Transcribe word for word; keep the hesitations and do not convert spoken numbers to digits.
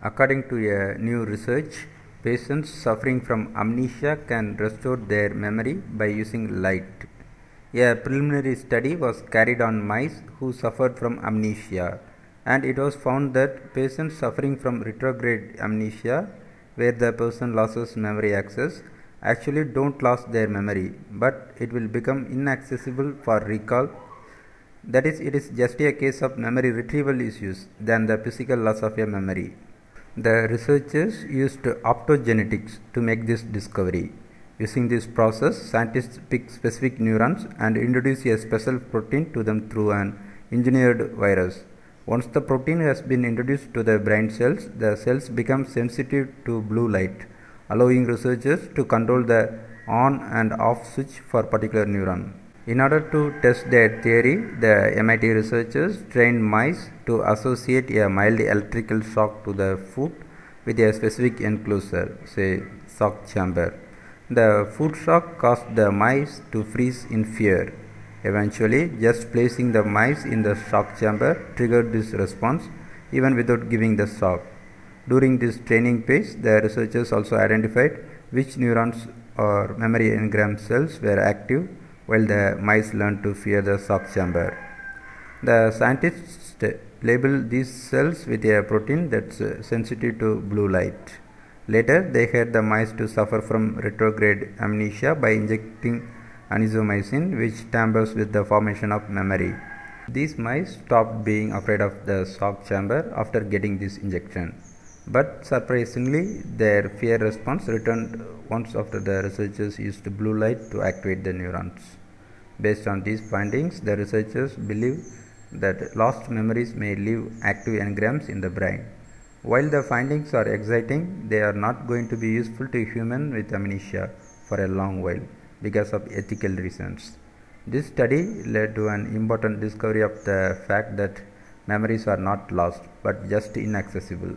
According to a new research, patients suffering from amnesia can restore their memory by using light. A preliminary study was carried on mice who suffered from amnesia, and it was found that patients suffering from retrograde amnesia, where the person loses memory access, actually don't lose their memory, but it will become inaccessible for recall. That is, it is just a case of memory retrieval issues than the physical loss of a memory. The researchers used optogenetics to make this discovery. Using this process, scientists pick specific neurons and introduce a special protein to them through an engineered virus. Once the protein has been introduced to the brain cells, the cells become sensitive to blue light, allowing researchers to control the on and off switch for a particular neuron. In order to test their theory, the M I T researchers trained mice to associate a mild electrical shock to the foot with a specific enclosure, say shock chamber. The foot shock caused the mice to freeze in fear. Eventually, just placing the mice in the shock chamber triggered this response, even without giving the shock. During this training phase, the researchers also identified which neurons or memory engram cells were active while the mice learned to fear the shock chamber. The scientists labeled these cells with a protein that's sensitive to blue light. Later, they had the mice to suffer from retrograde amnesia by injecting anisomycin, which tampers with the formation of memory. These mice stopped being afraid of the shock chamber after getting this injection. But surprisingly, their fear response returned once after the researchers used blue light to activate the neurons. Based on these findings, the researchers believe that lost memories may leave active engrams in the brain. While the findings are exciting, they are not going to be useful to humans with amnesia for a long while because of ethical reasons. This study led to an important discovery of the fact that memories are not lost but just inaccessible.